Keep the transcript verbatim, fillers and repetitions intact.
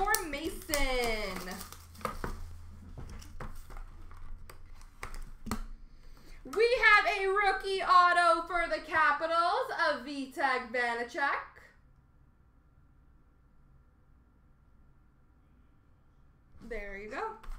for Mason. We have a rookie auto for the Capitals of Vitek Vanecek. There you go.